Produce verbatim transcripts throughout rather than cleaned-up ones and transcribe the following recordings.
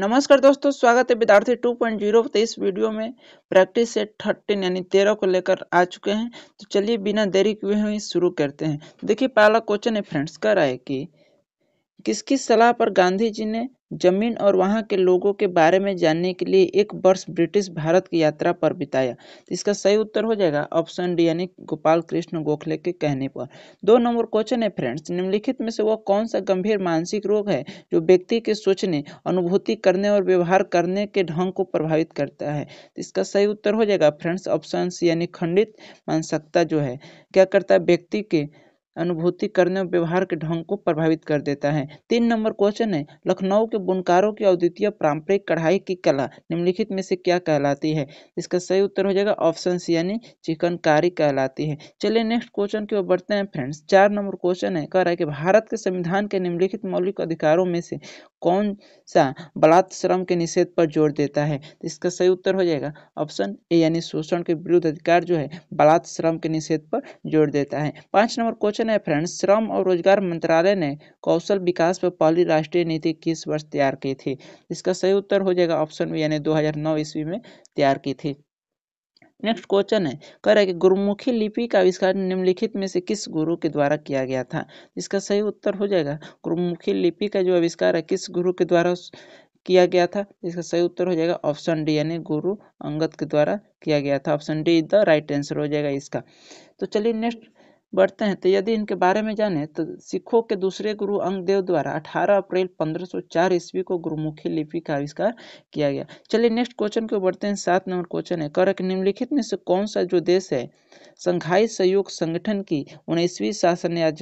नमस्कार दोस्तों, स्वागत है विद्यार्थी टू पॉइंट ज़ीरो। तो इस वीडियो में प्रैक्टिस सेट थर्टीन यानी तेरह को लेकर आ चुके हैं। तो चलिए बिना देरी किए हुए शुरू करते हैं। देखिए पहला क्वेश्चन है फ्रेंड्स, कह रहा है कि किसकी सलाह पर गांधी जी ने जमीन और वहां के लोगों के बारे में जानने के लिए एक वर्ष ब्रिटिश भारत की यात्रा पर बिताया। तो इसका सही उत्तर हो जाएगा ऑप्शन डी यानी गोपाल कृष्ण गोखले के कहने पर। दो नंबर क्वेश्चन है फ्रेंड्स, निम्नलिखित में से वह कौन सा गंभीर मानसिक रोग है जो व्यक्ति के सोचने, अनुभूति करने और व्यवहार करने के ढंग को प्रभावित करता है। तो इसका सही उत्तर हो जाएगा फ्रेंड्स ऑप्शन सी यानी खंडित मानसिकता जो है क्या करता है, व्यक्ति के अनुभूति करने और व्यवहार के ढंग को प्रभावित कर देता है। तीन नंबर क्वेश्चन है, लखनऊ के बुनकारों की अद्वितीय पारंपरिक कढ़ाई की कला निम्नलिखित में से क्या कहलाती है। इसका सही उत्तर हो जाएगा ऑप्शन सी यानी चिकनकारी कहलाती है। चलिए नेक्स्ट क्वेश्चन की ओर बढ़ते हैं फ्रेंड्स। चार नंबर क्वेश्चन है, कह रहा है कि भारत के संविधान के निम्नलिखित मौलिक अधिकारों में से कौन सा बलात् श्रम के निषेध पर जोर देता है। इसका सही उत्तर हो जाएगा ऑप्शन ए यानी शोषण के विरुद्ध अधिकार जो है बलात् श्रम के निषेध पर जोर देता है। पांच नंबर क्वेश्चन है फ्रेंड्स, श्रम और रोजगार मंत्रालय ने कौशल विकास पर पहली राष्ट्रीय नीति किस वर्ष तैयार की थी। इसका सही उत्तर हो जाएगा ऑप्शन बी यानी दो हज़ार नौ ईस्वी में तैयार की थी। नेक्स्ट क्वेश्चन है, कह रहा है कि गुरुमुखी लिपि का आविष्कार निम्नलिखित में से किस गुरु के द्वारा किया गया था। इसका सही उत्तर हो जाएगा गुरुमुखी लिपि का जो आविष्कार है किस गुरु के द्वारा किया गया था। इसका सही उत्तर हो जाएगा ऑप्शन डी यानी गुरु अंगद के द्वारा किया गया था। Option D the right answer हो जाएगा इसका। तो चलिए नेक्स्ट बढ़ते हैं। तो यदि इनके बारे में जाने तो सिखों के दूसरे गुरु अंगदेव द्वारा अठारह अप्रैल पंद्रह सौ चार ईस्वी को गुरुमुखी लिपि का आविष्कार किया गया। चलिए नेक्स्ट क्वेश्चन को बढ़ते हैं। सात नंबर क्वेश्चन है, कर निम्नलिखित में से कौन सा जो देश है संघाई सहयोग संगठन की उन्नीसवीं शासन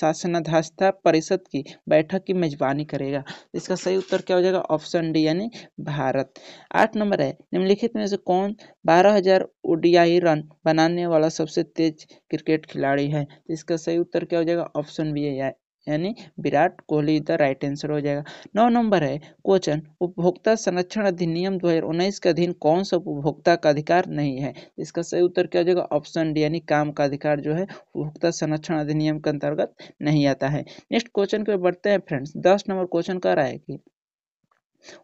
शासनाध्यक्षता परिषद की बैठक की मेजबानी करेगा। इसका सही उत्तर क्या हो जाएगा ऑप्शन डी यानी भारत। आठ नंबर है, निम्नलिखित में से कौन बारह हजार ओडीआई रन बनाने वाला सबसे तेज क्रिकेट खिलाड़ी है। इसका सही उत्तर क्या हो जाएगा ऑप्शन बी है यानी Virat Kohli the right answer हो जाएगा। नौ नंबर है क्वेश्चन, उपभोक्ता संरक्षण अधिनियम दो हज़ार उन्नीस के अधीन कौन सा उपभोक्ता का अधिकार नहीं है। इसका सही उत्तर क्या हो जाएगा ऑप्शन डी यानी काम का अधिकार जो है उपभोक्ता संरक्षण अधिनियम के अंतर्गत नहीं आता है। नेक्स्ट क्वेश्चन पे बढ़ते हैं फ्रेंड्स। दस नंबर क्वेश्चन कह रहा है कि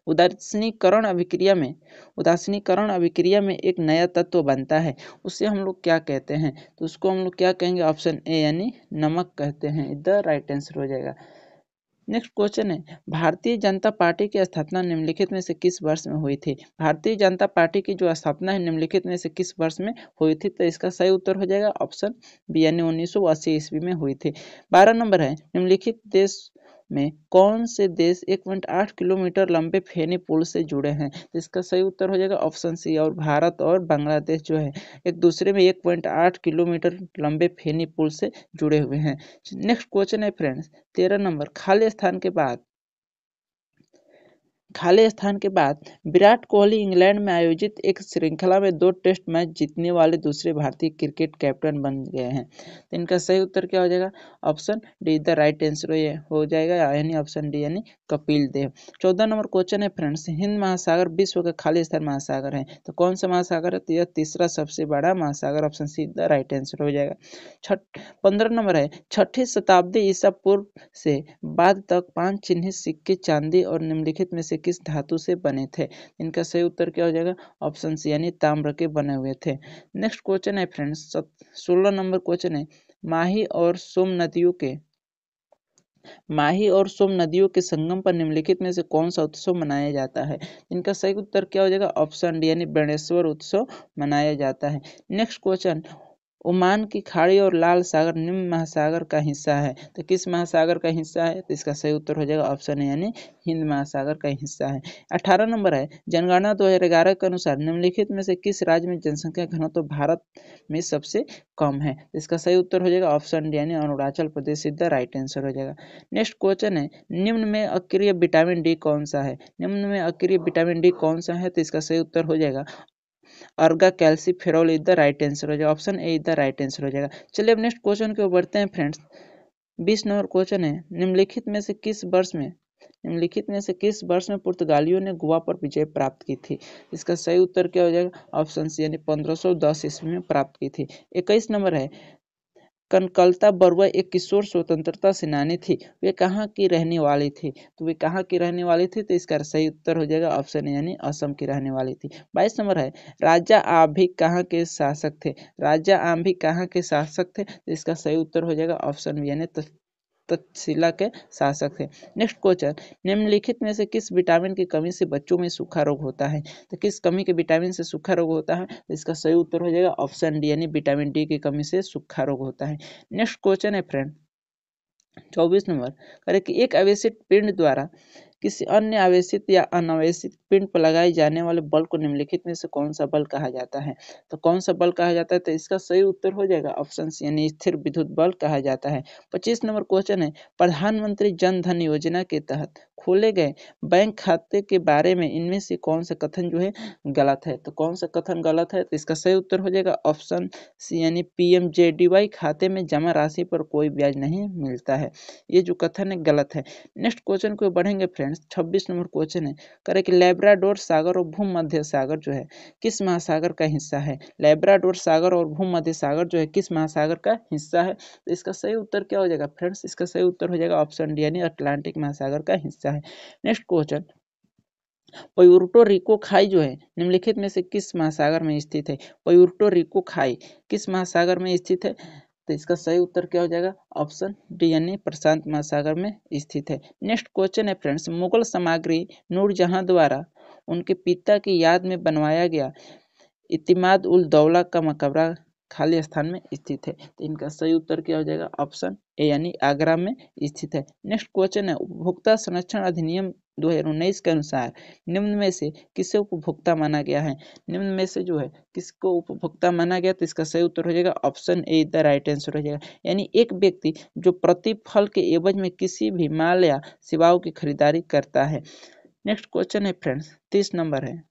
उदासीनीकरण अभिक्रिया में उदासीनीकरण अभिक्रिया में एक नया तत्व बनता है, उसे हम लोग क्या कहते हैं। तो उसको हम लोग क्या कहेंगे ऑप्शन ए यानी नमक कहते हैं द राइट आंसर हो जाएगा। नेक्स्ट क्वेश्चन है, भारतीय जनता पार्टी की स्थापना निम्नलिखित में से किस वर्ष में हुई थी। भारतीय जनता पार्टी की जो स्थापना है निम्नलिखित में से किस वर्ष में हुई थी। तो इसका सही उत्तर हो जाएगा ऑप्शन बी यानी उन्नीस सौ अस्सी ईस्वी में हुई थी। बारह नंबर है, निम्नलिखित देश में कौन से देश एक पॉइंट आठ किलोमीटर लंबे फेनी पुल से जुड़े हैं। तो इसका सही उत्तर हो जाएगा ऑप्शन सी और भारत और बांग्लादेश जो है एक दूसरे में एक पॉइंट आठ किलोमीटर लंबे फेनी पुल से जुड़े हुए हैं। नेक्स्ट क्वेश्चन है फ्रेंड्स तेरह नंबर, खाली स्थान के बाद खाली स्थान के बाद विराट कोहली इंग्लैंड में आयोजित एक श्रृंखला में दो टेस्ट मैच जीतने वाले दूसरे भारतीय क्रिकेट कैप्टन बन गए हैं। तो इनका सही उत्तर क्या हो जाएगा option D the right answer हो जाएगा यानी ऑप्शन डी यानी कपिल देव। चौदह नंबर क्वेश्चन है फ्रेंड्स, हिंद महासागर विश्व का खाली स्थान महासागर है, तो कौन सा महासागर है। तो यह तीसरा सबसे बड़ा महासागर option C the right answer हो जाएगा। छठ पंद्रह नंबर है, छठी शताब्दी ईसा पूर्व से बाद तक पांच चिन्हित सिक्के चांदी और निम्नलिखित में से किस धातु से बने थे। इनका सही उत्तर क्या हो जाएगा ऑप्शन सी यानी ताम्र के बने हुए थे। नेक्स्ट क्वेश्चन है फ्रेंड्स सोलह नंबर क्वेश्चन है, माही और सोम नदियों के माही और सोम नदियों के संगम पर निम्नलिखित में से कौन सा उत्सव मनाया जाता है। इनका सही उत्तर क्या हो जाएगा ऑप्शन डी यानी बेणेश्वर उत्सव मनाया जाता है। नेक्स्ट क्वेश्चन, ओमान की खाड़ी और लाल सागर निम्न महासागर का हिस्सा है, तो किस महासागर का हिस्सा है। तो इसका सही उत्तर हो जाएगा ऑप्शन यानी हिंद महासागर का हिस्सा है। अठारह नंबर है, जनगणना दो हज़ार ग्यारह के अनुसार निम्नलिखित में से किस राज्य में जनसंख्या घनत्व भारत में सबसे कम है। इसका सही उत्तर हो जाएगा ऑप्शन डी यानी Arunachal Pradesh the right answer हो जाएगा। नेक्स्ट क्वेश्चन है, निम्न में अक्रिय विटामिन डी कौन सा है। निम्न में अक्रिय विटामिन डी कौन सा है। तो इसका सही उत्तर हो जाएगा ergocalciferol is the right answer हो जाएगा। Option A is the right answer हो जाएगा। चलिए अब नेक्स्ट क्वेश्चन की ओर बढ़ते हैं फ्रेंड्स। बीस नंबर क्वेश्चन है, निम्नलिखित में से किस वर्ष में निम्नलिखित में से किस वर्ष में पुर्तगालियों ने गोवा पर विजय प्राप्त की थी। इसका सही उत्तर क्या हो जाएगा ऑप्शन सी यानी पंद्रह सौ दस ईस्वी में प्राप्त की थी। इक्कीस नंबर है, कनकलता बरुआ एक किशोर स्वतंत्रता सेनानी थी। वे कहाँ की रहने वाली थी? तो वे कहाँ की रहने वाली थी? तो इसका सही उत्तर हो जाएगा ऑप्शन यानी असम की रहने वाली थी। बाईस नंबर है राजा आम्भिक कहाँ के शासक थे? राजा आम्भिक कहाँ के शासक थे? इसका सही उत्तर हो जाएगा ऑप्शन बी यानी तक्षशिला के शासक थे। नेक्स्ट क्वेश्चन, निम्नलिखित में से किस विटामिन की कमी से बच्चों में सूखा रोग होता है? तो किस कमी के विटामिन से सूखा रोग होता है? इसका सही उत्तर हो जाएगा ऑप्शन डी यानी विटामिन डी की कमी से सूखा रोग होता है। नेक्स्ट क्वेश्चन है फ्रेंड चौबीस नंबर, करें कि एक आवेशित पिंड द्वारा किसी अन्य आवेशित या अनावेशित पिंड पर लगाए जाने वाले बल को निम्नलिखित में से कौन सा बल कहा जाता है? तो कौन सा बल कहा जाता है? तो इसका सही उत्तर हो जाएगा ऑप्शन सी यानी स्थिर विद्युत बल कहा जाता है। पच्चीस नंबर क्वेश्चन है प्रधानमंत्री जन धन योजना के तहत खोले गए बैंक खाते के बारे में इनमें से कौन सा कथन जो है गलत है? तो कौन सा कथन गलत है? तो इसका सही उत्तर हो जाएगा ऑप्शन सी यानी पीएमजेडीवाई खाते में जमा राशि पर कोई ब्याज नहीं मिलता है। ये जो कथन है गलत है। नेक्स्ट क्वेश्चन को बढ़ेंगे फ्रेंड्स छब्बीस नंबर क्वेश्चन है, करें कि लैब्राडोर सागर और भूमध्य सागर जो है किस महासागर का हिस्सा है? लैब्राडोर सागर और भूमध्य सागर जो है किस महासागर का हिस्सा है? तो इसका सही उत्तर क्या हो जाएगा फ्रेंड्स? इसका सही उत्तर हो जाएगा ऑप्शन डी यानी अटलांटिक महासागर का हिस्सा है। नेक्स्ट क्वेश्चन, प्यूर्टो रिको खाई जो है निम्नलिखित में से किस महासागर में स्थित है? प्यूर्टो रिको खाई किस महासागर में स्थित है? तो इसका सही उत्तर क्या हो जाएगा ऑप्शन डी यानी प्रशांत महासागर में स्थित है। नेक्स्ट क्वेश्चन है फ्रेंड्स मुगल सामग्री नूरजहां द्वारा उनके पिता की याद में बनवाया गया इतिमाद उल दौला का मकबरा खाली स्थान में स्थित है। तो इनका सही उत्तर क्या हो जाएगा ऑप्शन ए यानी आगरा में स्थित है। नेक्स्ट क्वेश्चन है उपभोक्ता संरक्षण अधिनियम दो हजार उन्नीस के अनुसार निम्न में से किसे उपभोक्ता माना गया है? निम्न में से जो है किसको उपभोक्ता माना गया? तो इसका सही उत्तर हो जाएगा option A the right answer हो जाएगा। यानी एक व्यक्ति जो प्रतिफल के एवज में किसी भी माल या सेवाओं की खरीदारी करता है। नेक्स्ट क्वेश्चन है फ्रेंड्स तीस नंबर है,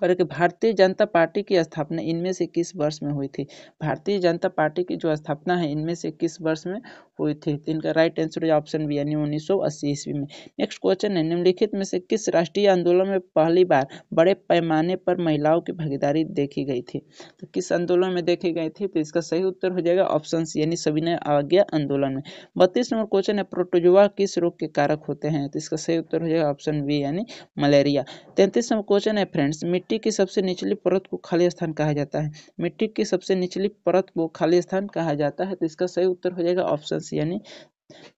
करके भारतीय जनता पार्टी की स्थापना इनमें से किस वर्ष में हुई थी? भारतीय जनता पार्टी की जो स्थापना है इनमें से किस वर्ष में हुई थी? तो इनका राइट आंसर है ऑप्शन बी यानी उन्नीस सौ अस्सी ईस्वी में। नेक्स्ट क्वेश्चन है निम्नलिखित में से किस राष्ट्रीय आंदोलन में पहली बार बड़े पैमाने पर महिलाओं की भागीदारी देखी गई थी? तो किस आंदोलन में देखी गई थी? तो इसका सही उत्तर हो जाएगा ऑप्शन सी यानी सविनय अवज्ञा आंदोलन में। बत्तीस नंबर क्वेश्चन है प्रोटोजुआ किस रोग के कारक होते हैं? तो इसका सही उत्तर हो जाएगा ऑप्शन बी यानी मलेरिया। तैंतीस नंबर क्वेश्चन है फ्रेंड्स मिट्टी की सबसे निचली परत को खाली स्थान कहा जाता है। मिट्टी की सबसे निचली परत को खाली स्थान कहा जाता है। तो इसका सही उत्तर हो जाएगा ऑप्शन सी यानी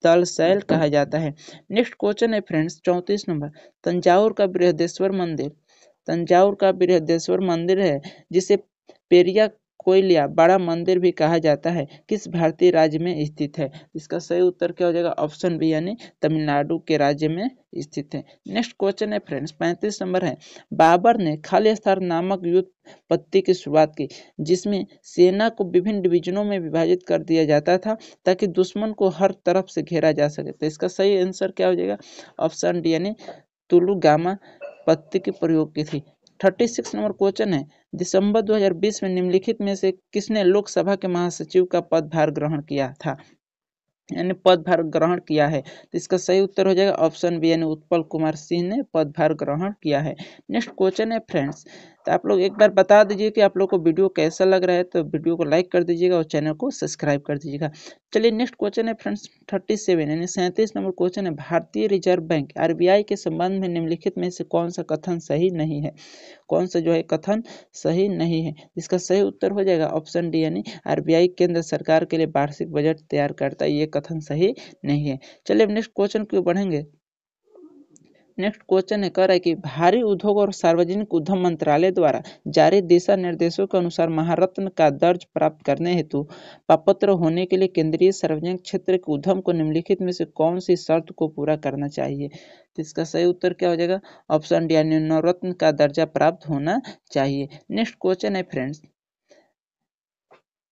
तलशैल कहा जाता है। नेक्स्ट क्वेश्चन है फ्रेंड्स चौंतीस नंबर, तंजावुर का बृहदेश्वर मंदिर तंजावुर का बृहदेश्वर मंदिर है जिसे पेरिया कोयलिया बड़ा मंदिर भी कहा जाता है किस भारतीय राज्य में स्थित है? इसका सही उत्तर क्या हो जाएगा ऑप्शन बी यानी तमिलनाडु के राज्य में स्थित है। नेक्स्ट क्वेश्चन है फ्रेंड्स पैंतीस नंबर है, बाबर ने खालिस्तान नामक युद्ध पद्धति की शुरुआत की जिसमें सेना को विभिन्न डिवीजनों में विभाजित कर दिया जाता था ताकि दुश्मन को हर तरफ से घेरा जा सके। तो इसका सही आंसर क्या हो जाएगा ऑप्शन डी यानी तुलुगामा पद्धति के प्रयोग की थी। थर्टी सिक्स नंबर क्वेश्चन है, दिसंबर दो हजार बीस में निम्नलिखित में से किसने लोकसभा के महासचिव का पदभार ग्रहण किया था यानी पदभार ग्रहण किया है? तो इसका सही उत्तर हो जाएगा ऑप्शन बी यानी उत्पल कुमार सिंह ने पदभार ग्रहण किया है। नेक्स्ट क्वेश्चन है फ्रेंड्स, तो आप लोग एक बार बता दीजिए कि आप लोग को वीडियो कैसा लग रहा है, तो वीडियो को लाइक कर दीजिएगा और चैनल को सब्सक्राइब कर दीजिएगा। चलिए नेक्स्ट क्वेश्चन है फ्रेंड्स थर्टी सेवन यानी सैंतीस नंबर क्वेश्चन है, भारतीय रिजर्व बैंक आरबीआई के संबंध में निम्नलिखित में से कौन सा कथन सही नहीं है? कौन सा जो है कथन सही नहीं है? इसका सही उत्तर हो जाएगा ऑप्शन डी यानी आरबीआई केंद्र सरकार के लिए वार्षिक बजट तैयार करता है। ये कथन सही नहीं है। चलिए नेक्स्ट क्वेश्चन क्यों बढ़ेंगे। नेक्स्ट क्वेश्चन है, कह रहा है कि भारी उद्योग और सार्वजनिक उद्यम मंत्रालय द्वारा जारी दिशा निर्देशों के अनुसार महारत्न का दर्ज प्राप्त करने हेतु पात्र होने के लिए केंद्रीय सार्वजनिक क्षेत्र के उद्यम को निम्नलिखित में से कौन सी शर्त को पूरा करना चाहिए? तो इसका सही उत्तर क्या हो जाएगा ऑप्शन डी यानी नवरत्न का दर्जा प्राप्त होना चाहिए। नेक्स्ट क्वेश्चन है फ्रेंड्स,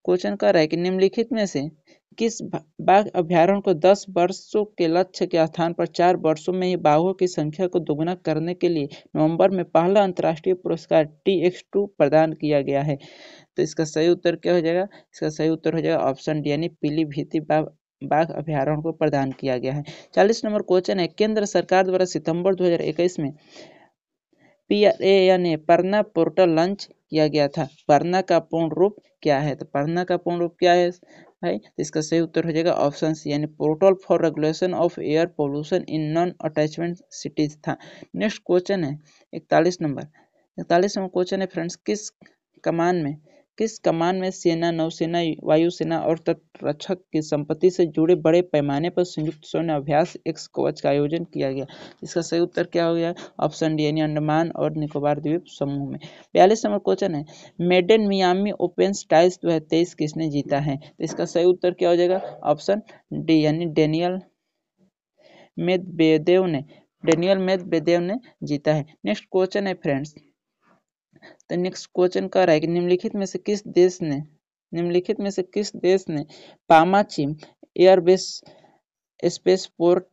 क्वेश्चन कह रहा है कि निम्नलिखित में से किस बाघ अभ्यारण्य को दस वर्षों के लक्ष्य के स्थान पर चार वर्षों में ही बाघों की संख्या को दोगुना करने के लिए नवंबर में पहला अंतर्राष्ट्रीय पुरस्कार टी एक्स टू प्रदान किया गया है? तो इसका सही उत्तर क्या हो जाएगा? इसका सही उत्तर हो जाएगा ऑप्शन डी यानी पीलीभीती बाघ बाघ अभ्यारण्य को प्रदान किया गया है। चालीस नंबर क्वेश्चन है, केंद्र सरकार द्वारा सितंबर दो हजार इक्कीस में पी आर ए यानी परना पोर्टल लॉन्च किया गया था। परना का पूर्ण रूप क्या है? तो परना का पूर्ण रूप क्या है राइट, तो इसका सही उत्तर हो जाएगा ऑप्शन सी यानी protocol for regulation of air pollution in non attachment cities था। नेक्स्ट क्वेश्चन है इकतालीस नंबर, इकतालीस नंबर क्वेश्चन है फ्रेंड्स, किस कमान में किस कमान में सेना, नौसेना, वायुसेना और तटरक्षक की संपत्ति से जुड़े बड़े पैमाने पर संयुक्त सैन्य अभ्यास एक्स कवच का आयोजन किया गया। इसका सही उत्तर क्या हो गया, ऑप्शन डी यानी अंडमान और निकोबार द्वीप समूह में। बयालीस नंबर क्वेश्चन है मेडन मियामी ओपन टाइल्स दो हजार तेईस किसने जीता है। तो इसका सही उत्तर क्या हो जाएगा, ऑप्शन डी यानी डेनियल मेदवेदेव ने डेनियल मेदवेदेव ने जीता है। नेक्स्ट क्वेश्चन है फ्रेंड्स, तो नेक्स्ट क्वेश्चन कह रहा है कि निम्नलिखित में से किस देश ने निम्नलिखित में से किस देश ने पामाचिम एयरबेस स्पेस पोर्ट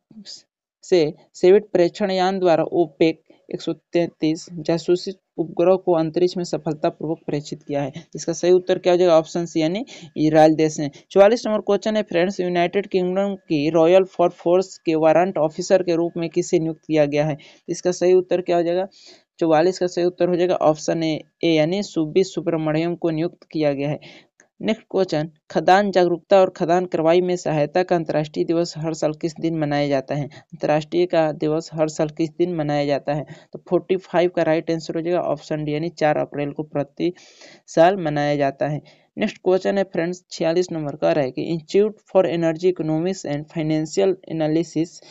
से सेविट प्रेक्षणयान द्वारा ओपेक एक सौ तैंतीस जासूसी उपग्रह को अंतरिक्ष में सफलतापूर्वक प्रेक्षित किया है। इसका सही उत्तर क्या हो जाएगा, ऑप्शन सी यानी इजराइल देश ने। चौवालीस नंबर क्वेश्चन है फ्रेंड्स, यूनाइटेड किंगडम की रॉयल फोर्ट फोर्स के वारंट ऑफिसर के रूप में किसे नियुक्त किया गया है। इसका सही उत्तर क्या हो जाएगा, चौवालीस का सही उत्तर हो जाएगा ऑप्शन ए यानी सुब्बी सुब्रमण्यम को नियुक्त किया गया है। नेक्स्ट क्वेश्चन, खदान जागरूकता और खदान कार्रवाई में सहायता का अंतर्राष्ट्रीय दिवस हर साल किस दिन मनाया जाता है। अंतर्राष्ट्रीय का दिवस हर साल किस दिन मनाया जाता है, तो पैंतालीस का राइट आंसर हो जाएगा ऑप्शन डी यानी चार अप्रैल को प्रति साल मनाया जाता है। नेक्स्ट क्वेश्चन है फ्रेंड्स, छियालीस नंबर का रहा है कि Institute for energy economics and financial analysis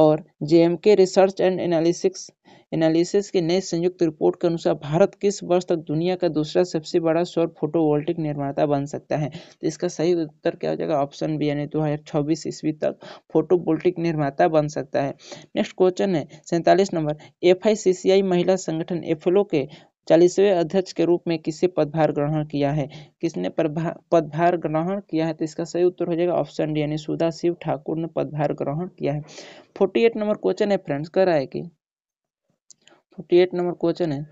और JMK Research and Analysis analysis की नई संयुक्त रिपोर्ट के अनुसार भारत किस वर्ष तक दुनिया का दूसरा सबसे बड़ा सौर फोटोवोल्टिक निर्माता बन सकता है। तो इसका सही उत्तर क्या हो जाएगा, ऑप्शन बी यानी दो हजार छब्बीस ईस्वी तक फोटोवोल्टिक निर्माता बन सकता है। नेक्स्ट क्वेश्चन है सैंतालीस नंबर, एफ आई सी सी आई महिला संगठन एफलो के चालीसवें अध्यक्ष के रूप में किसे पदभार ग्रहण किया है किसने पदभार ग्रहण किया है। तो इसका सही उत्तर हो जाएगा ऑप्शन डी यानी सुधा शिव ठाकुर ने पदभार ग्रहण किया है। फोर्टी एट नंबर क्वेश्चन है फ्रेंड्स, कह रहा है कि अड़तालीस नंबर क्वेश्चन है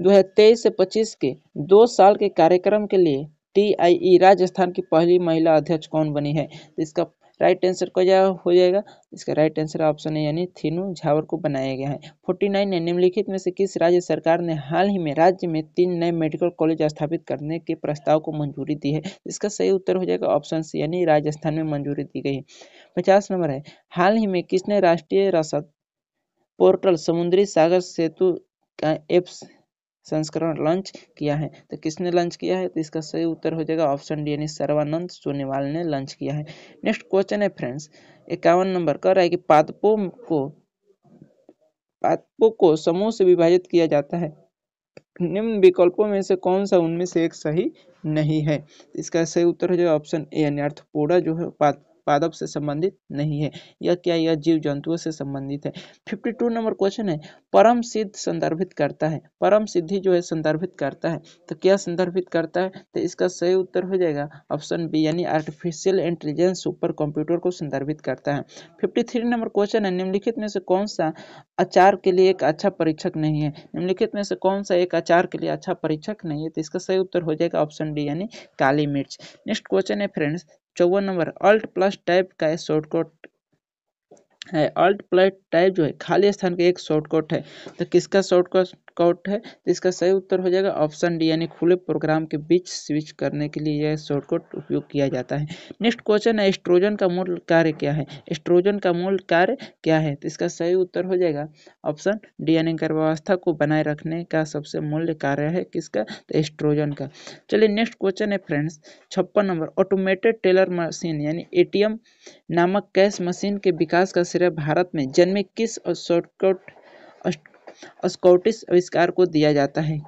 दो हजार तेईस से पच्चीस के दो साल के कार्यक्रम के लिए टीआईई राजस्थान की पहली महिला अध्यक्ष कौन बनी है। इसका राइट आंसर क्या हो जाएगा, इसका राइट आंसर ऑप्शन है यानी थीनू झावर को बनाया गया है। उनचास निम्नलिखित में से किस राज्य सरकार ने हाल ही में राज्य में तीन नए मेडिकल कॉलेज स्थापित करने के प्रस्ताव को मंजूरी दी है। इसका सही उत्तर हो जाएगा ऑप्शन सी यानी राजस्थान में मंजूरी दी गई है। पचास नंबर है, हाल ही में किसने राष्ट्रीय रसद पोर्टल समुद्री सागर सेतु का एप्स संस्करण लॉन्च किया है। तो किसने लॉन्च किया है, तो इसका सही उत्तर हो जाएगा ऑप्शन डी यानी सर्वानंद सोनेवाल ने लॉन्च किया है। नेक्स्ट क्वेश्चन है फ्रेंड्स, इक्यावन नंबर कह रहा है कि पादपों को पादपों को समूह से विभाजित किया जाता है, निम्न विकल्पों में से कौन सा उनमें से एक सही नहीं है। इसका सही उत्तर हो जाएगा ऑप्शन ए यानी अर्थपोड़ा जो है पाद पादप से संबंधित नहीं है, यह क्या यह जीव जंतुओं से संबंधित है। बावन नंबर क्वेश्चन है परम सिद्ध संदर्भित करता है, परम सिद्धि जो है संदर्भित करता है, तो क्या संदर्भित करता है। तो इसका सही उत्तर हो जाएगा ऑप्शन बी यानी आर्टिफिशियल इंटेलिजेंस सुपर कंप्यूटर को संदर्भित करता है। तिरेपन नंबर क्वेश्चन है, निम्नलिखित में से कौन सा अचार के लिए एक अच्छा परीक्षक नहीं है, निम्नलिखित में से कौन सा एक अचार के लिए अच्छा परीक्षक नहीं है। तो इसका सही उत्तर हो जाएगा ऑप्शन डी यानी काली मिर्च। नेक्स्ट क्वेश्चन है फ्रेंड्स चौवन नंबर, अल्ट प्लस टाइप का शॉर्टकट है, अल्ट प्लस टाइप जो है खाली स्थान का एक शॉर्टकट है, तो किसका शॉर्टकट है। तो इसका सही उत्तर हो जाएगा ऑप्शन डी यानी खुले प्रोग्राम के बीच स्विच करने के लिए यह शॉर्टकट उपयोग किया जाता है। नेक्स्ट क्वेश्चन है एस्ट्रोजन का मूल कार्य क्या है, एस्ट्रोजन का मूल कार्य क्या है। तो इसका सही उत्तर हो जाएगा ऑप्शन डी यानी गर्भावस्था को बनाए रखने का सबसे मूल्य कार्य है किसका, तो एस्ट्रोजन का। चलिए नेक्स्ट क्वेश्चन है फ्रेंड्स छप्पन नंबर, ऑटोमेटेड टेलर मशीन यानी एटीएम नामक कैश मशीन के विकास का श्रेय भारत में जन्मे किस स्कॉटिश आविष्कार को दिया जाता है,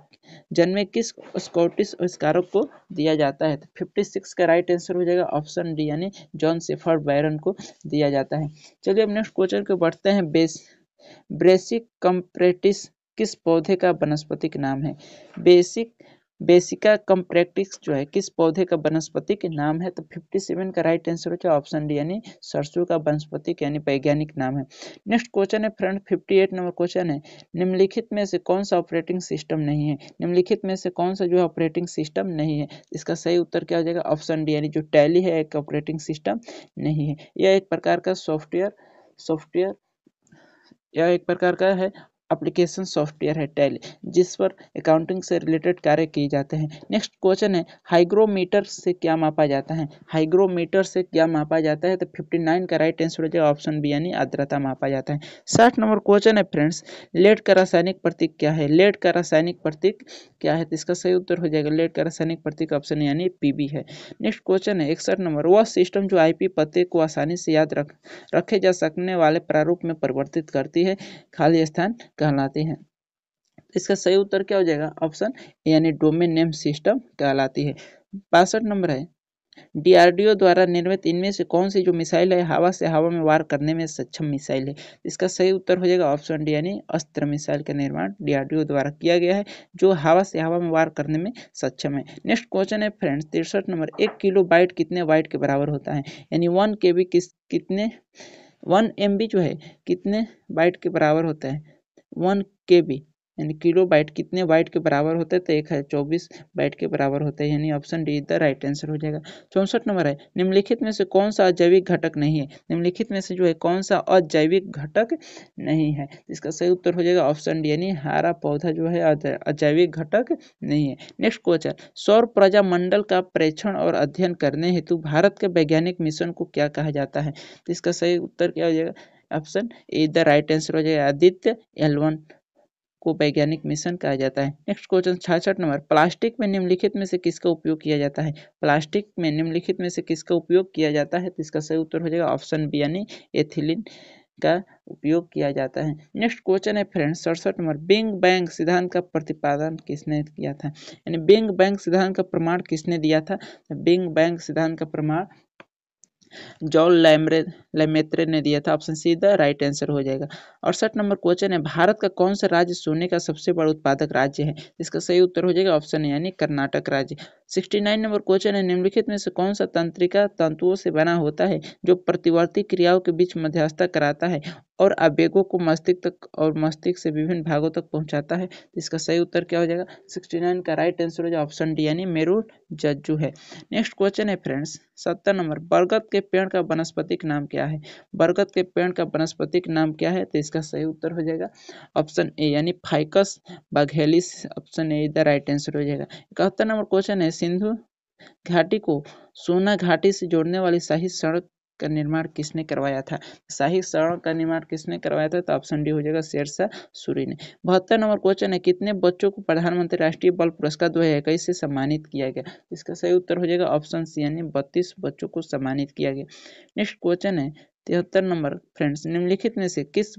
जन्मे किस स्कॉटिश आविष्कारक को दिया जाता है। तो छप्पन का राइट आंसर हो जाएगा ऑप्शन डी यानी जॉन शेफर्ड बैरन को दिया जाता है। चलिए अब नेक्स्ट क्वेश्चन को बढ़ते हैं, बेस ब्रेसिक कंप्रेटिस किस पौधे का वनस्पतिक नाम है, बेसिक बेसिका कंप्रेक्टिस जो है किस पौधे का वनस्पतिक नाम है। तो सत्तावन का राइट आंसर होता है ऑप्शन डी यानी सरसों का वनस्पतिक यानी वैज्ञानिक नाम है। नेक्स्ट क्वेश्चन है फ्रेंड अट्ठावन नंबर क्वेश्चन है, निम्नलिखित में से कौन सा ऑपरेटिंग सिस्टम नहीं है, निम्नलिखित में से कौन सा जो है ऑपरेटिंग सिस्टम नहीं है। इसका सही उत्तर क्या हो जाएगा, ऑप्शन डी यानी जो टैली है एक ऑपरेटिंग सिस्टम नहीं है, यह एक प्रकार का सॉफ्टवेयर सॉफ्टवेयर यह एक प्रकार का है एप्लीकेशन सॉफ्टवेयर है टैली, जिस पर अकाउंटिंग से रिलेटेड कार्य किए जाते हैं। नेक्स्ट क्वेश्चन है हाइग्रोमीटर से क्या मापा जाता है। हाइग्रोमीटर से क्या मापा जाता है, तो फिफ्टी नाइन का राइट आंसर हो जाएगा ऑप्शन बी यानी आर्द्रता मापा जाता है। साठ नंबर क्वेश्चन है फ्रेंड्स लेड का रासायनिक प्रतीक क्या है। लेड का रासायनिक प्रतीक क्या है, तो इसका सही उत्तर हो जाएगा लेड का रासायनिक प्रतीक ऑप्शन यानी पीबी है। नेक्स्ट क्वेश्चन है इकसठ नंबर वह सिस्टम जो आईपी पते को आसानी से याद रख रखे जा सकने वाले प्रारूप में परिवर्तित करती है खाली स्थान कहलाते हैं। इसका सही उत्तर क्या हो जाएगा ऑप्शन यानी डोमेन नेम सिस्टम कहलाती है। बासठ नंबर है डीआरडीओ द्वारा निर्मित इनमें से कौन सी जो मिसाइल है हवा से हवा में वार करने में सक्षम मिसाइल है। इसका सही उत्तर हो जाएगा ऑप्शन डी यानी अस्त्र मिसाइल का निर्माण डीआरडीओ द्वारा किया गया है जो हवा से हवा में वार करने में सक्षम है। नेक्स्ट क्वेश्चन है फ्रेंड्स तिरसठ नंबर एक किलो बाइट कितने वाइट के बराबर होता है, यानी वन के बी किस कितने वन एम बी जो है कितने बाइट के बराबर होता है। वन के बी यानी किलो बाइट कितने बाइट के बराबर होते हैं, तो एक है चौबीस बाइट के बराबर होते हैं, यानी option D the right answer हो जाएगा। चौंसठ नंबर है निम्नलिखित में से कौन सा अजैविक घटक नहीं है। निम्नलिखित में से जो है कौन सा अजैविक घटक नहीं है, इसका सही उत्तर हो जाएगा ऑप्शन डी यानी हरा पौधा जो है अजैविक घटक नहीं है। नेक्स्ट क्वेश्चन सौर प्रजामंडल का प्रेक्षण और अध्ययन करने हेतु भारत के वैज्ञानिक मिशन को क्या कहा जाता है, तो इसका सही उत्तर क्या हो जाएगा option A the right answer हो जाएगा आदित्य एल वन को वैज्ञानिक मिशन कहा जाता है। नेक्स्ट क्वेश्चन छियासठ नंबर प्लास्टिक में निम्नलिखित में से किसका उपयोग किया जाता है। प्लास्टिक में निम्नलिखित में से किसका उपयोग किया जाता है, तो इसका सही उत्तर हो जाएगा ऑप्शन बी यानी एथिलीन का उपयोग किया जाता है। नेक्स्ट क्वेश्चन है फ्रेंड्स सड़सठ नंबर बिग बैंग सिद्धांत का प्रतिपादन किसने किया था, यानी बिग बैंग सिद्धांत का प्रमाण किसने दिया था। बिग बैंग सिद्धांत का प्रमाण जॉल लैम्रे लैमेत्रे ने दिया था, option C the right answer हो जाएगा। अड़सठ नंबर क्वेश्चन है भारत का कौन सा राज्य सोने का सबसे बड़ा उत्पादक राज्य है, इसका सही उत्तर हो जाएगा ऑप्शन यानी कर्नाटक राज्य। उनहत्तर नंबर क्वेश्चन है निम्नलिखित में से कौन सा तंत्रिका तंतुओं से बना होता है जो प्रतिवर्ती क्रियाओं के बीच मध्यस्थता कराता है और आवेगों को मस्तिष्क तक और मस्तिष्क से विभिन्न भागों तक पहुंचाता है। इसका सही उत्तर क्या हो जाएगा, उनहत्तर का राइट आंसर हो जाएगा ऑप्शन डी यानी मेरुर जज्जू है। नेक्स्ट क्वेश्चन है फ्रेंड्स सत्तर नंबर बरगद के पेड़ का वनस्पतिक नाम क्या है। बरगद के पेड़ का वनस्पतिक नाम क्या है, तो इसका सही उत्तर हो जाएगा ऑप्शन ए यानी ficus benghalensis, option A the right answer हो जाएगा। इकहत्तर नंबर क्वेश्चन है सिंधु घाटी को सोना घाटी से जोड़ने वाली शाही सड़क का निर्माण किसने करवाया था। शाही सड़क का निर्माण किसने करवाया था, तो ऑप्शन डी हो जाएगा शेरशाह सूरी ने। बहत्तर नंबर क्वेश्चन है कितने बच्चों को प्रधानमंत्री राष्ट्रीय बाल पुरस्कार दो हजार इक्कीस से सम्मानित किया गया। इसका सही उत्तर हो जाएगा ऑप्शन सी यानी बत्तीस बच्चों को सम्मानित किया गया। नेक्स्ट क्वेश्चन है तिहत्तर नंबर फ्रेंड्स निम्नलिखित में से किस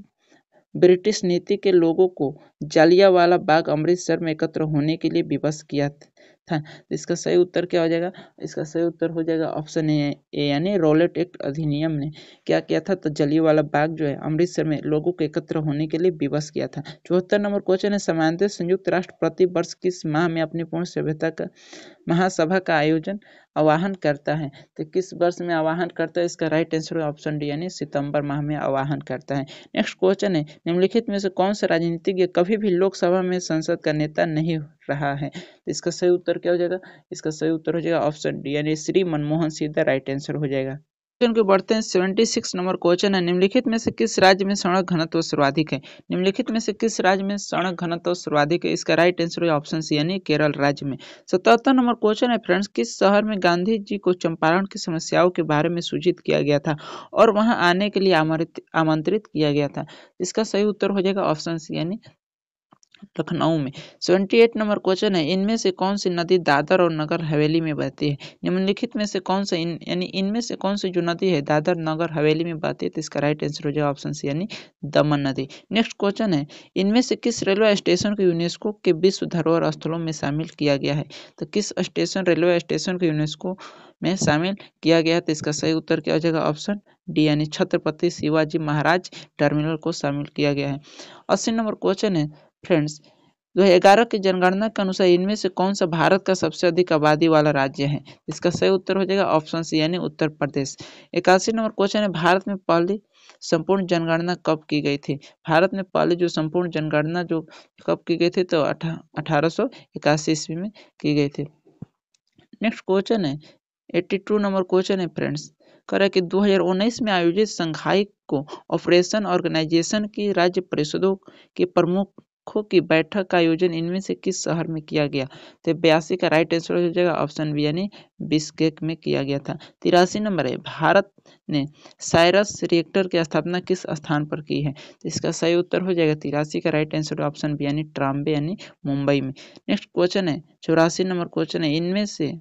ब्रिटिश नीति के लोगों को जालियावाला बाग अमृतसर में एकत्र होने के लिए विवश किया था। इसका सही उत्तर क्या हो जाएगा, इसका सही उत्तर हो जाएगा ऑप्शन ए यानी रोलेट एक्ट अधिनियम ने क्या किया था, तो जालियावाला बाग जो है अमृतसर में लोगों को एकत्र होने के लिए विवश किया था। चौहत्तर नंबर क्वेश्चन है सामान्यतः संयुक्त राष्ट्र प्रति वर्ष किस माह में अपनी पूर्ण सभ्यता का महासभा का आयोजन आवाहन करता है, तो किस वर्ष में आवाहन करता है, इसका राइट आंसर ऑप्शन डी यानी सितंबर माह में आवाहन करता है। नेक्स्ट क्वेश्चन है निम्नलिखित में से कौन सा राजनीतिज्ञ कभी भी लोकसभा में संसद का नेता नहीं रहा है। इसका सही उत्तर क्या हो जाएगा, इसका सही उत्तर हो जाएगा ऑप्शन डी यानी Shri Manmohan Singh the right answer हो जाएगा। के बढ़ते हैं छिहत्तर नंबर क्वेश्चन है निम्नलिखित में से किस राज्य में सड़क घनत्व सर्वाधिक है। निम्नलिखित में से किस राज्य में सड़क घनत्व सर्वाधिक है, इसका राइट आंसर ऑप्शन सी यानी केरल राज्य में। सतहत्तर नंबर क्वेश्चन है फ्रेंड्स किस शहर में गांधी जी को चंपारण की समस्याओं के बारे में सूचित किया गया था और वहां आने के लिए आमंत्रित किया गया था। इसका सही उत्तर हो जाएगा ऑप्शन सी यानी लखनऊ में। अठहत्तर नंबर क्वेश्चन है इनमें से कौन सी नदी दादर और नगर हवेली में बहती है। निम्नलिखित में से कौन सा इन यानी इनमें से कौन सी जो नदी है दादर नगर हवेली में बहती है, तो इसका राइट आंसर हो जाएगा ऑप्शन सी यानी दमन नदी। नेक्स्ट क्वेश्चन है इनमें से किस रेलवे स्टेशन को यूनेस्को के विश्व धरोहर स्थलों में शामिल किया गया है। तो किस स्टेशन रेलवे स्टेशन को यूनेस्को में शामिल किया गया, तो इसका सही उत्तर क्या हो जाएगा ऑप्शन डी यानी छत्रपति शिवाजी महाराज टर्मिनल को शामिल किया गया है। अस्सी नंबर क्वेश्चन है फ्रेंड्स दो हजार ग्यारह की जनगणना के अनुसार इनमें से कौन सा भारत का सबसे अधिक आबादी वाला राज्य है। इसका सही उत्तर हो जाएगा ऑप्शन सी यानी उत्तर प्रदेश। इक्यासी नंबर क्वेश्चन है भारत में पहली संपूर्ण जनगणना कब की गई थी। भारत में पहली जो संपूर्ण जनगणना जो कब की गई थी, तो अठारह सौ इक्यासी ईस्वी में की गई थी। नेक्स्ट क्वेश्चन है एट्टी टू नंबर क्वेश्चन है फ्रेंड्स करें कि दो हज़ार उन्नीस में आयोजित संघाई को ऑपरेशन ऑर्गेनाइजेशन की राज्य परिषदों के प्रमुखों की बैठक का आयोजन इनमें से किस शहर में किया गया। तो बयासी का राइट आंसर हो जाएगा ऑप्शन बी यानी बिश्केक में किया गया था। तिरासी नंबर है भारत ने साइरस रिएक्टर की स्थापना किस स्थान पर की है। इसका सही उत्तर हो जाएगा तिरासी का राइट आंसर ऑप्शन बी यानी ट्राम्बे यानी मुंबई में। नेक्स्ट क्वेश्चन है चौरासी नंबर क्वेश्चन है इनमें से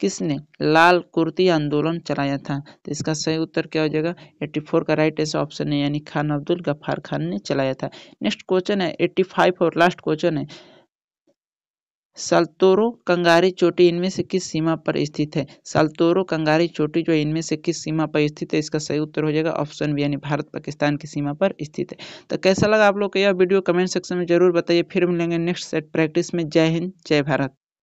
किसने लाल कुर्ती आंदोलन चलाया था। तो इसका सही उत्तर क्या हो जाएगा चौरासी का राइट आंसर ऑप्शन है यानी खान अब्दुल गफ्फार खान ने चलाया था। नेक्स्ट क्वेश्चन है पचासी और लास्ट क्वेश्चन है साल्तोरो कंगारी चोटी इनमें से किस सीमा पर स्थित है। साल्तोरो कंगारी चोटी जो इनमें से किस सीमा पर स्थित है। इसका सही उत्तर हो जाएगा ऑप्शन बी यानी भारत पाकिस्तान की सीमा पर स्थित है। तो कैसा लगा आप लोग को यह वीडियो कमेंट सेक्शन में जरूर बताइए। फिर मिलेंगे नेक्स्ट सेट प्रैक्टिस में। जय हिंद जय भारत।